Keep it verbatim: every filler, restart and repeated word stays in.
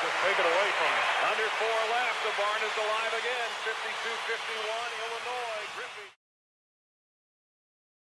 just taken away from him. Under four left. The barn is alive again. fifty-two fifty-one, Illinois. Griffey.